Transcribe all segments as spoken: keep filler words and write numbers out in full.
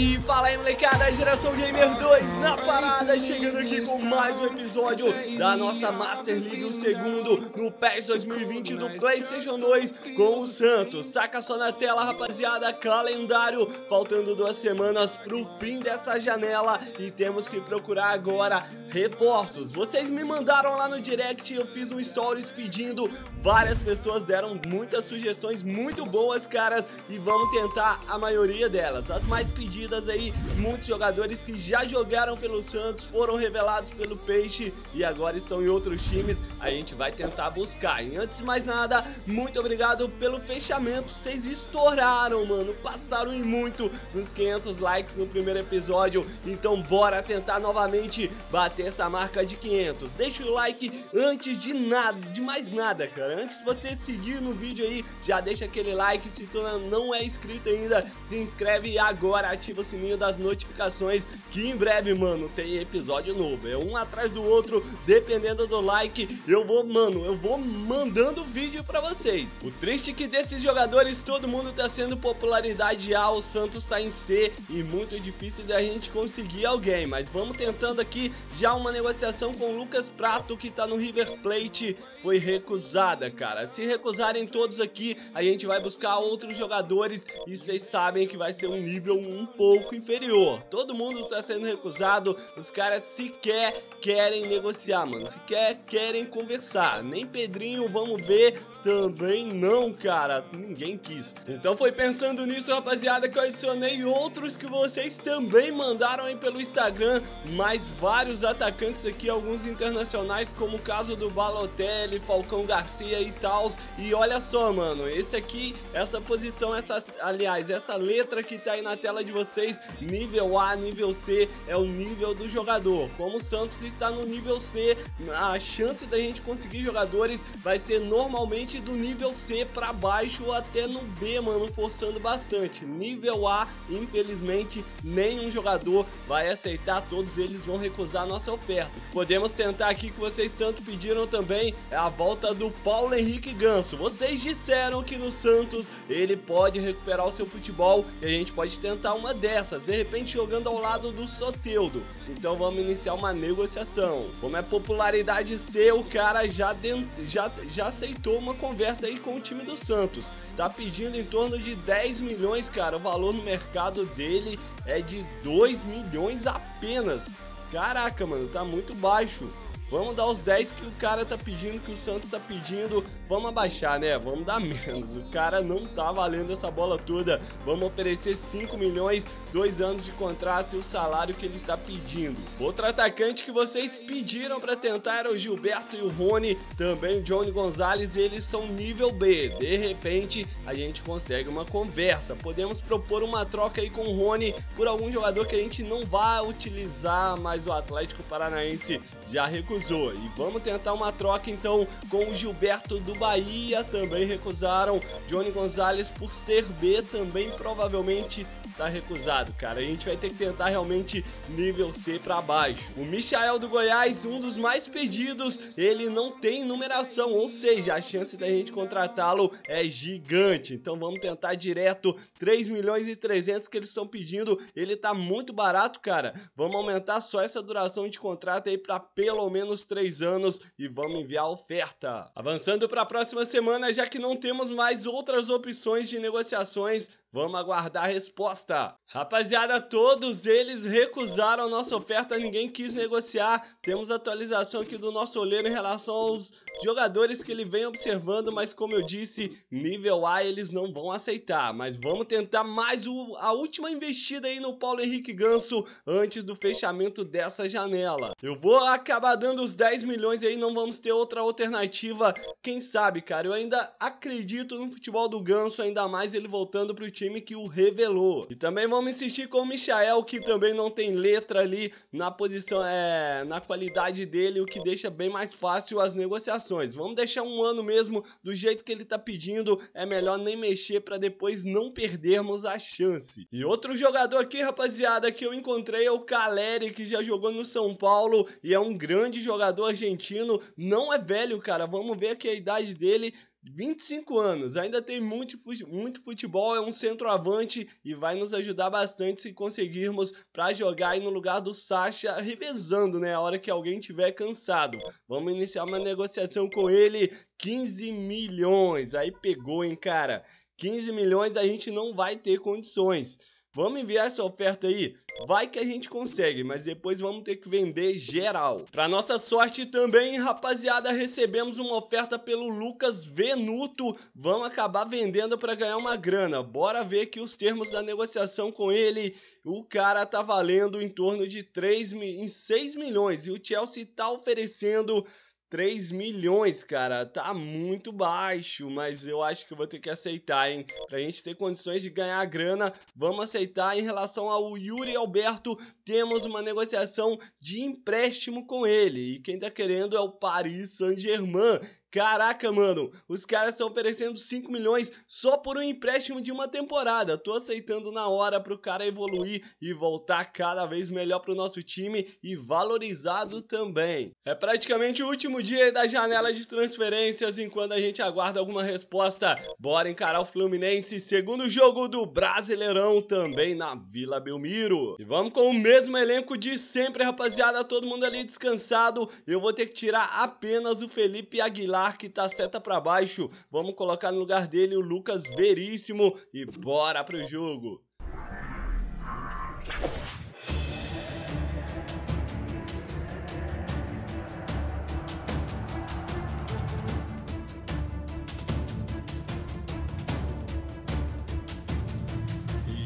E fala aí, molecada, geração Gamer dois na parada, chegando aqui com mais um episódio da nossa Master League, o segundo no P E S dois mil e vinte do PlayStation dois com o Santos. Saca só na tela, rapaziada, calendário, faltando duas semanas pro fim dessa janela e temos que procurar agora reforços. Vocês me mandaram lá no direct, eu fiz um stories pedindo, várias pessoas deram muitas sugestões muito boas, caras, e vamos tentar a maioria delas. As mais pedidas aí, muitos jogadores que já jogaram pelo Santos, foram revelados pelo Peixe e agora estão em outros times, a gente vai tentar buscar. E antes de mais nada, muito obrigado pelo fechamento, vocês estouraram, mano, passaram em muito dos quinhentos likes no primeiro episódio, então bora tentar novamente bater essa marca de quinhentos. Deixa o like antes de nada, de mais nada, cara, antes de você seguir no vídeo aí, já deixa aquele like, se tu não é inscrito ainda, se inscreve agora, ativa o sininho das notificações, que em breve, mano, tem episódio novo, é um atrás do outro, dependendo do like, eu vou, mano, eu vou mandando vídeo pra vocês. O triste é que desses jogadores, todo mundo tá sendo popularidade A, o Santos tá em C, e muito difícil da gente conseguir alguém, mas vamos tentando aqui, já uma negociação com o Lucas Prato, que tá no River Plate, foi recusada, cara. Se recusarem todos aqui, a gente vai buscar outros jogadores, e vocês sabem que vai ser um nível um pouco inferior. Todo mundo está sendo recusado, os caras sequer querem negociar, mano, sequer querem conversar. Nem Pedrinho, vamos ver, também não, cara, ninguém quis. Então foi pensando nisso, rapaziada, que eu adicionei outros que vocês também mandaram aí pelo Instagram, mais vários atacantes aqui, alguns internacionais, como o caso do Balotelli, Falcão Garcia e tal. E olha só, mano, esse aqui, essa posição, essa, aliás, essa letra que tá aí na tela de vocês, nível A, nível C, é o nível do jogador. Como o Santos está no nível C, a chance da gente conseguir jogadores vai ser normalmente do nível C pra baixo ou até no B, mano, forçando bastante. Nível A, infelizmente, nenhum jogador vai aceitar, todos eles vão recusar a nossa oferta. Podemos tentar aqui, que vocês tanto pediram também, é a volta do Paulo Henrique Ganso. Vocês disseram que no Santos ele pode recuperar o seu futebol e a gente pode tentar uma dessas, de repente jogando ao lado do Soteldo. Então vamos iniciar uma negociação. Como é popularidade C, o cara já, de, já, já aceitou uma conversa aí com o time do Santos. Tá pedindo em torno de dez milhões, cara. O valor no mercado dele é de dois milhões apenas. Caraca, mano, tá muito baixo. Vamos dar os dez que o cara tá pedindo, que o Santos tá pedindo. Vamos abaixar, né? Vamos dar menos. O cara não tá valendo essa bola toda. Vamos oferecer cinco milhões, dois anos de contrato e o salário que ele tá pedindo. Outro atacante que vocês pediram pra tentar era o Gilberto e o Rony. Também o Johnny Gonzalez, eles são nível B. De repente, a gente consegue uma conversa. Podemos propor uma troca aí com o Rony por algum jogador que a gente não vai utilizar, mas o Atlético Paranaense já recusou. E vamos tentar uma troca então com o Gilberto do Bahia, também recusaram. Johnny Gonzalez, por ser B, também provavelmente tá recusado, cara. A gente vai ter que tentar realmente nível C pra baixo. O Michael do Goiás, um dos mais pedidos, ele não tem numeração, ou seja, a chance da gente contratá-lo é gigante. Então vamos tentar direto, três milhões e trezentos que eles estão pedindo, ele tá muito barato, cara. Vamos aumentar só essa duração de contrato aí pra pelo menos nos três anos e vamos enviar a oferta. Avançando para a próxima semana, já que não temos mais outras opções de negociações, vamos aguardar a resposta. Rapaziada, todos eles recusaram a nossa oferta, ninguém quis negociar. Temos atualização aqui do nosso olheiro em relação aos jogadores que ele vem observando, mas como eu disse, nível A eles não vão aceitar. Mas vamos tentar mais o, a última investida aí no Paulo Henrique Ganso antes do fechamento dessa janela. Eu vou acabar dando os dez milhões aí, não vamos ter outra alternativa. Quem sabe, cara, eu ainda acredito no futebol do Ganso, ainda mais ele voltando pro time time que o revelou. E também vamos insistir com o Michael, que também não tem letra ali na posição, é, na qualidade dele, o que deixa bem mais fácil as negociações. Vamos deixar um ano mesmo, do jeito que ele tá pedindo, é melhor nem mexer para depois não perdermos a chance. E outro jogador aqui, rapaziada, que eu encontrei é o Calleri, que já jogou no São Paulo e é um grande jogador argentino, não é velho, cara, vamos ver aqui a idade dele. vinte e cinco anos, ainda tem muito, muito futebol, é um centroavante e vai nos ajudar bastante se conseguirmos para jogar aí no lugar do Sasha, revezando, né, a hora que alguém tiver cansado. Vamos iniciar uma negociação com ele, quinze milhões, aí pegou, hein, cara, quinze milhões a gente não vai ter condições. Vamos enviar essa oferta aí? Vai que a gente consegue, mas depois vamos ter que vender geral. Pra nossa sorte também, rapaziada, recebemos uma oferta pelo Lucas Venuto. Vamos acabar vendendo pra ganhar uma grana. Bora ver aqui os termos da negociação com ele. O cara tá valendo em torno de três, em seis milhões e o Chelsea tá oferecendo três milhões, cara, tá muito baixo, mas eu acho que eu vou ter que aceitar, hein, pra gente ter condições de ganhar a grana, vamos aceitar. Em relação ao Yuri Alberto, temos uma negociação de empréstimo com ele, e quem tá querendo é o Paris Saint-Germain. Caraca, mano, os caras estão oferecendo cinco milhões só por um empréstimo de uma temporada. Tô aceitando na hora pro cara evoluir e voltar cada vez melhor pro nosso time e valorizado também. É praticamente o último dia da janela de transferências, enquanto a gente aguarda alguma resposta. Bora encarar o Fluminense, segundo jogo do Brasileirão, também na Vila Belmiro. E vamos com o mesmo elenco de sempre, rapaziada, todo mundo ali descansado. Eu vou ter que tirar apenas o Felipe Aguilar, que tá seta pra baixo. Vamos colocar no lugar dele o Lucas Veríssimo e bora pro jogo.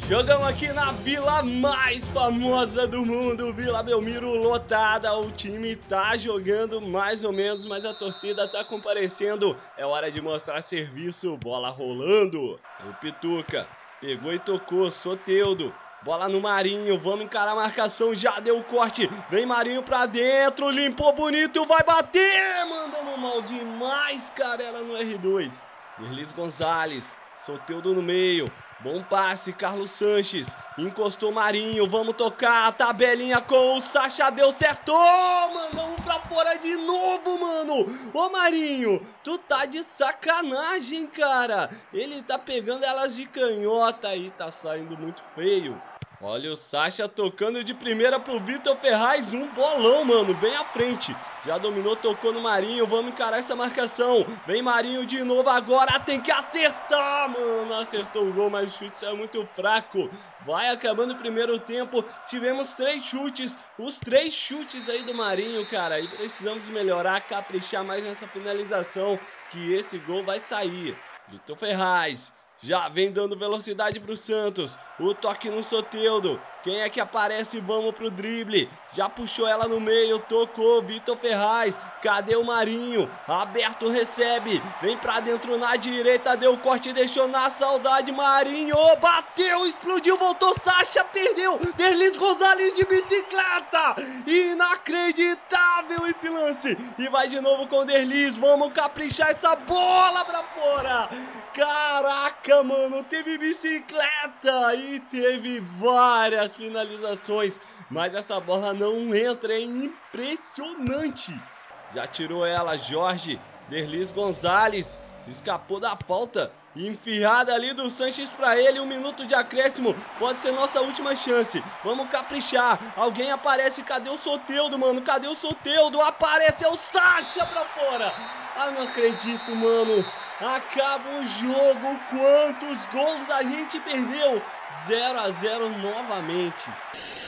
Jogamos aqui na vila mais famosa do mundo, Vila Belmiro lotada. O time tá jogando mais ou menos, mas a torcida tá comparecendo. É hora de mostrar serviço, bola rolando. O Pituca pegou e tocou, Soteldo. Bola no Marinho, vamos encarar a marcação, já deu o corte, vem Marinho pra dentro, limpou bonito, vai bater, mandando mal demais, cara, era no R dois. Derlis Gonzalez, Soteldo no meio. Bom passe, Carlos Sanches, encostou Marinho, vamos tocar, a tabelinha com o Sasha, deu certo, oh, mandamos pra fora de novo, mano. Ô Marinho, tu tá de sacanagem, cara, ele tá pegando elas de canhota e tá saindo muito feio. Olha o Sasha tocando de primeira pro Vitor Ferraz, um bolão, mano, bem à frente. Já dominou, tocou no Marinho, vamos encarar essa marcação. Vem Marinho de novo agora, tem que acertar, mano. Acertou o gol, mas o chute saiu muito fraco. Vai acabando o primeiro tempo, tivemos três chutes, os três chutes aí do Marinho, cara. E precisamos melhorar, caprichar mais nessa finalização, que esse gol vai sair. Vitor Ferraz já vem dando velocidade pro Santos. O toque no Soteldo. Quem é que aparece? Vamos pro drible. Já puxou ela no meio. Tocou. Vitor Ferraz. Cadê o Marinho? Aberto recebe. Vem pra dentro na direita. Deu o corte e deixou na saudade. Marinho bateu. Explodiu. Voltou. Sasha perdeu. Derlis Gonzalez de bicicleta. Inacreditável esse lance. E vai de novo com o Derlis. Vamos caprichar essa bola pra fora. Caraca, mano. Teve bicicleta. E teve várias finalizações, mas essa bola não entra, é impressionante. Já tirou ela, Jorge. Derlis Gonzalez escapou da falta, enfiada ali do Sanches pra ele, um minuto de acréscimo, pode ser nossa última chance, vamos caprichar. Alguém aparece, cadê o Soteldo, mano? Cadê o Soteldo? Aparece, é o Sasha pra fora. Ah, não acredito, mano. Acaba o jogo, quantos gols a gente perdeu, zero a zero novamente.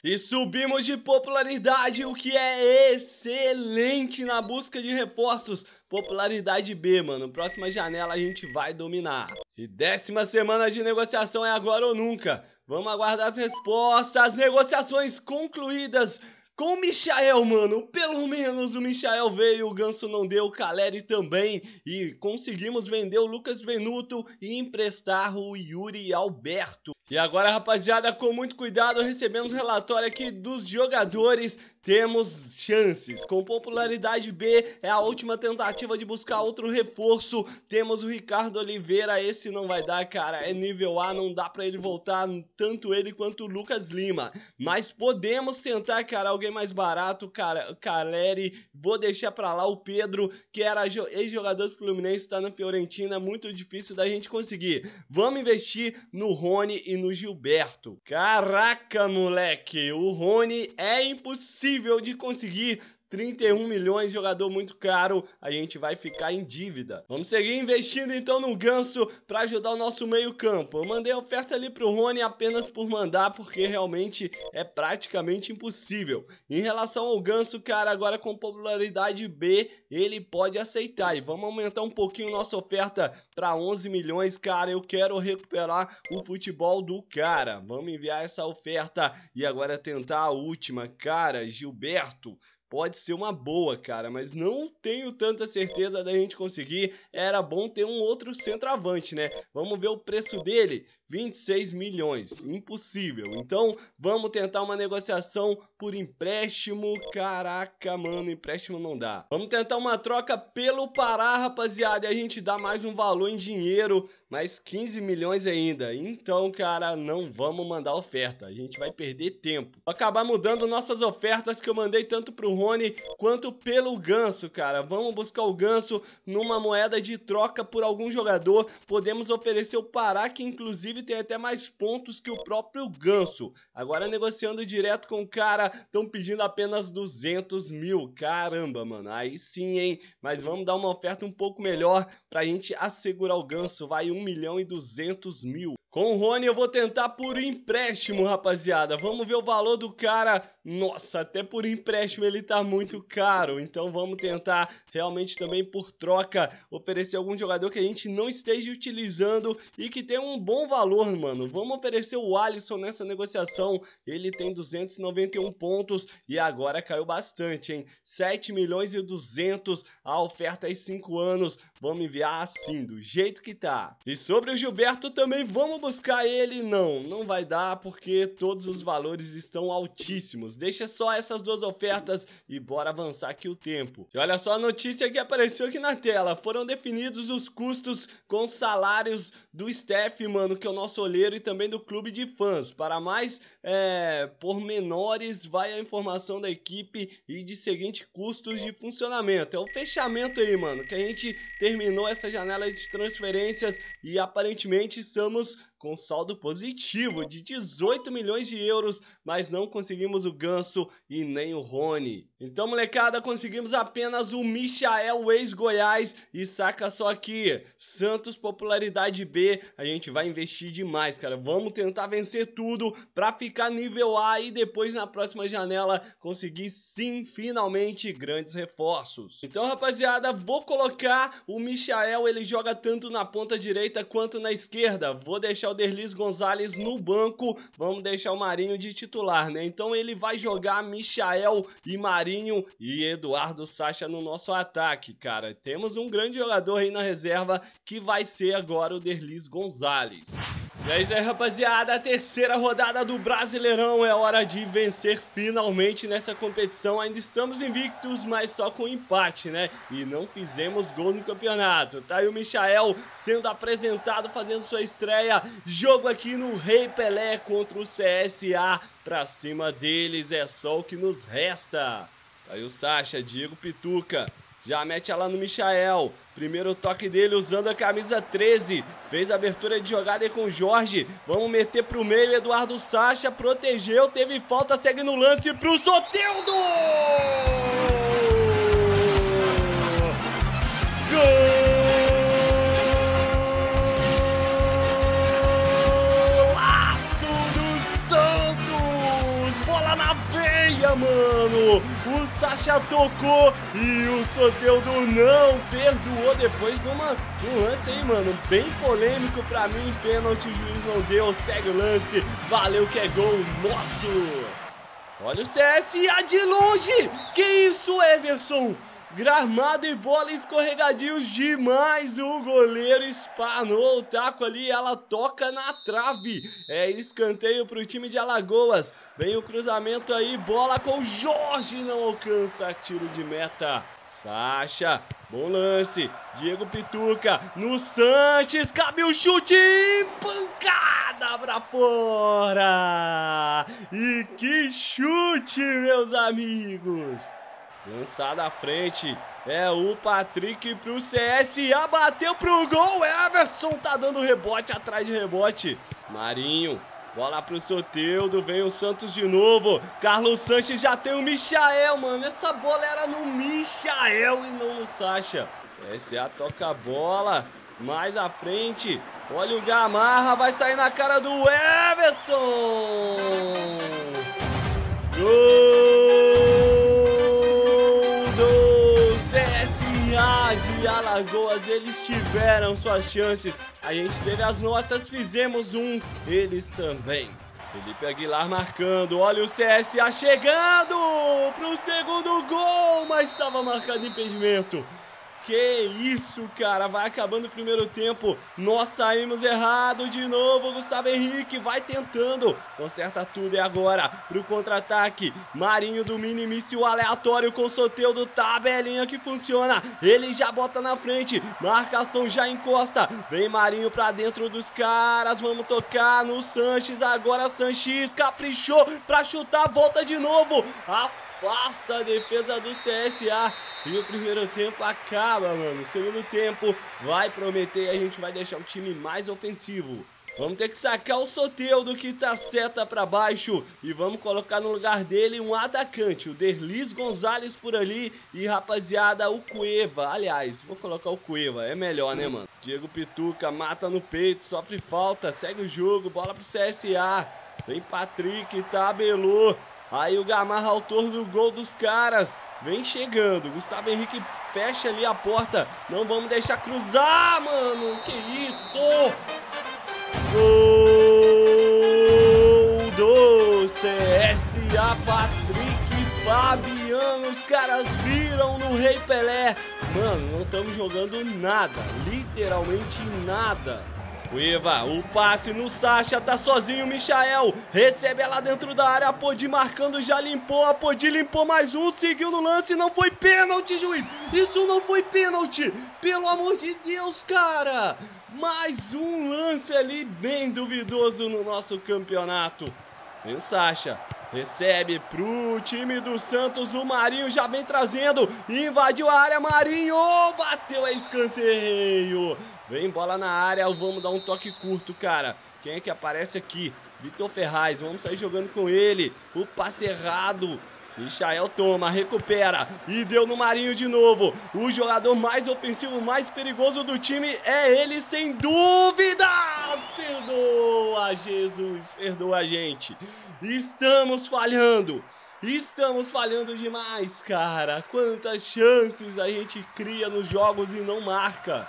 E subimos de popularidade, o que é excelente na busca de reforços. Popularidade B, mano, próxima janela a gente vai dominar. E décima semana de negociação, é agora ou nunca. Vamos aguardar as respostas, negociações concluídas. Com o Michael, mano, pelo menos o Michael veio, o Ganso não deu, o Calleri também. E conseguimos vender o Lucas Venuto e emprestar o Yuri Alberto. E agora, rapaziada, com muito cuidado, recebemos relatório aqui dos jogadores. temos chances. Com popularidade B, é a última tentativa de buscar outro reforço. Temos o Ricardo Oliveira, esse não vai dar, cara. É nível A, não dá pra ele voltar, tanto ele quanto o Lucas Lima. Mas podemos tentar, cara, alguém mais barato, cara, Calleri. Vou deixar pra lá o Pedro, que era ex-jogador do Fluminense, tá na Fiorentina, muito difícil da gente conseguir. Vamos investir no Rony e no Gilberto. Caraca, moleque, o Rony é impossível de conseguir. Trinta e um milhões, jogador muito caro, a gente vai ficar em dívida. Vamos seguir investindo então no Ganso para ajudar o nosso meio campo. Eu mandei a oferta ali pro Rony apenas por mandar, porque realmente é praticamente impossível. Em relação ao Ganso, cara, agora com popularidade B, ele pode aceitar. E vamos aumentar um pouquinho nossa oferta para onze milhões, cara. Eu quero recuperar o futebol do cara. Vamos enviar essa oferta e agora tentar a última, cara, Gilberto. Pode ser uma boa, cara, mas não tenho tanta certeza da gente conseguir. Era bom ter um outro centroavante, né? Vamos ver o preço dele. vinte e seis milhões, impossível. Então, vamos tentar uma negociação por empréstimo. Caraca, mano, empréstimo não dá. Vamos tentar uma troca pelo Pará, rapaziada, e a gente dá mais um valor em dinheiro, mais quinze milhões ainda. Então, cara, não vamos mandar oferta, a gente vai perder tempo. Vou acabar mudando nossas ofertas que eu mandei tanto pro Rony quanto pelo Ganso, cara. Vamos buscar o Ganso numa moeda de troca por algum jogador. Podemos oferecer o Pará, que inclusive tem até mais pontos que o próprio Ganso. Agora negociando direto com o cara, estão pedindo apenas duzentos mil. Caramba, mano, aí sim, hein? Mas vamos dar uma oferta um pouco melhor pra gente assegurar o Ganso. Vai um milhão e duzentos mil. Com o Rony eu vou tentar por empréstimo, rapaziada. Vamos ver o valor do cara. Nossa, até por empréstimo ele tá muito caro. Então vamos tentar realmente também por troca oferecer algum jogador que a gente não esteja utilizando e que tenha um bom valor, mano. Vamos oferecer o Alisson nessa negociação. Ele tem duzentos e noventa e um pontos e agora caiu bastante, hein? sete milhões e duzentos, a oferta é cinco anos. Vamos enviar assim, do jeito que tá. E sobre o Gilberto também vamos buscar ele? Não, não vai dar porque todos os valores estão altíssimos. Deixa só essas duas ofertas e bora avançar aqui o tempo. E olha só a notícia que apareceu aqui na tela. Foram definidos os custos com salários do staff, mano, que é o nosso olheiro, e também do clube de fãs. Para mais é, pormenores, vai a informação da equipe e de seguinte custos de funcionamento. É o fechamento aí, mano, que a gente terminou essa janela de transferências e aparentemente estamos com saldo positivo de dezoito milhões de euros, mas não conseguimos o Ganso e nem o Rony. Então, molecada, conseguimos apenas o Michael, ex-Goiás, e saca só aqui, Santos popularidade B, a gente vai investir demais, cara. Vamos tentar vencer tudo pra ficar nível A e depois na próxima janela conseguir sim, finalmente, grandes reforços. Então, rapaziada, vou colocar o Michael, ele joga tanto na ponta direita quanto na esquerda. Vou deixar o Derlis Gonzalez no banco, vamos deixar o Marinho de titular, né? Então ele vai jogar Michael e Marinho e Eduardo Sasha no nosso ataque, cara. Temos um grande jogador aí na reserva que vai ser agora o Derlis Gonzalez. E é isso aí, rapaziada, a terceira rodada do Brasileirão, é hora de vencer finalmente nessa competição. Ainda estamos invictos, mas só com empate, né? E não fizemos gol no campeonato. Tá aí o Michael sendo apresentado, fazendo sua estreia. Jogo aqui no Rei Pelé contra o C S A. Pra cima deles é só o que nos resta. Tá aí o Sasha, Diego Pituca. Já mete lá no Michael. Primeiro toque dele usando a camisa treze. Fez a abertura de jogada aí com o Jorge. Vamos meter pro meio. Eduardo Sasha protegeu. Teve falta. Segue no lance pro Soteldo. Golaço do Santos. Bola na veia, mano. O Sasha tocou e o Soteldo não perdoou depois de uma, um lance aí, mano, bem polêmico pra mim. Pênalti, o juiz não deu, segue o lance, valeu que é gol nosso. Olha o C S A de longe, que isso, Everson? Gramado e bola escorregadios demais. O goleiro espanou o taco ali. Ela toca na trave. É escanteio para o time de Alagoas. Vem o cruzamento aí. Bola com o Jorge. Não alcança. Tiro de meta. Sasha. Bom lance. Diego Pituca. No Sanches. Cabe o chute. Pancada para fora. E que chute, meus amigos. Lançada à frente, é o Patrick pro C S A, bateu pro gol, Everson tá dando rebote, atrás de rebote, Marinho, bola pro Soteldo, vem o Santos de novo, Carlos Sanches já tem o Michael, mano, essa bola era no Michael e não no Sasha, C S A toca a bola, mais à frente, olha o Gamarra, vai sair na cara do Everson, gol! De Alagoas, eles tiveram suas chances, a gente teve as nossas, fizemos um, eles também. Felipe Aguilar marcando, olha o C S A chegando para o segundo gol, mas estava marcado impedimento. Que isso, cara, vai acabando o primeiro tempo, nós saímos errado de novo, Gustavo Henrique vai tentando, conserta tudo e agora pro contra-ataque, Marinho domina início aleatório com o Soteldo, tabelinha que funciona, ele já bota na frente, marcação já encosta, vem Marinho pra dentro dos caras, vamos tocar no Sanches, agora Sanches caprichou pra chutar, volta de novo, a Basta a defesa do C S A e o primeiro tempo acaba, mano. O segundo tempo vai prometer, a gente vai deixar o time mais ofensivo. Vamos ter que sacar o Soteldo que tá seta pra baixo e vamos colocar no lugar dele um atacante, o Derlis Gonzalez por ali e, rapaziada, o Cueva. Aliás, vou colocar o Cueva, é melhor, né, mano? Diego Pituca mata no peito, sofre falta, segue o jogo, bola pro C S A. Vem Patrick, tabelou. Aí o Gamarra, autor do gol dos caras, vem chegando. Gustavo Henrique fecha ali a porta. Não vamos deixar cruzar, mano. Que isso? Gol do C S A, Patrick Fabiano. Os caras viram no Rei Pelé. Mano, não estamos jogando nada. Literalmente nada. Cueva, o passe no Sasha, tá sozinho o Michael, recebe ela dentro da área, Apodi marcando, já limpou, Apodi limpou mais um, seguiu no lance, não foi pênalti, juiz, isso não foi pênalti, pelo amor de Deus, cara, mais um lance ali bem duvidoso no nosso campeonato, vem o Sasha. Recebe pro time do Santos, o Marinho já vem trazendo, invadiu a área, Marinho, bateu a escanteio. Vem bola na área, vamos dar um toque curto, cara. Quem é que aparece aqui? Vitor Ferraz, vamos sair jogando com ele. O passe errado. Michael toma, recupera e deu no Marinho de novo. O jogador mais ofensivo, mais perigoso do time é ele, sem dúvida. Perdoa, Jesus, perdoa a gente. Estamos falhando. Estamos falhando demais, cara. Quantas chances a gente cria nos jogos e não marca.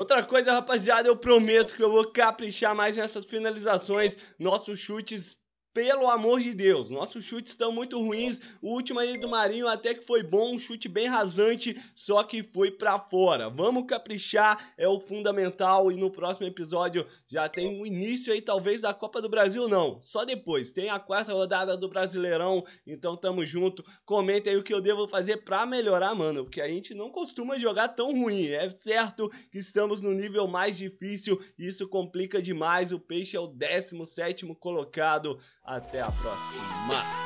Outra coisa, rapaziada, eu prometo que eu vou caprichar mais nessas finalizações. Nossos chutes... Pelo amor de Deus, nossos chutes estão muito ruins. O último aí do Marinho até que foi bom, um chute bem rasante, só que foi pra fora. Vamos caprichar, é o fundamental. E no próximo episódio já tem o início aí, talvez, da Copa do Brasil, não. Só depois, tem a quarta rodada do Brasileirão, então tamo junto. Comenta aí o que eu devo fazer pra melhorar, mano, porque a gente não costuma jogar tão ruim. É certo que estamos no nível mais difícil, isso complica demais. O Peixe é o décimo sétimo colocado. Até a próxima!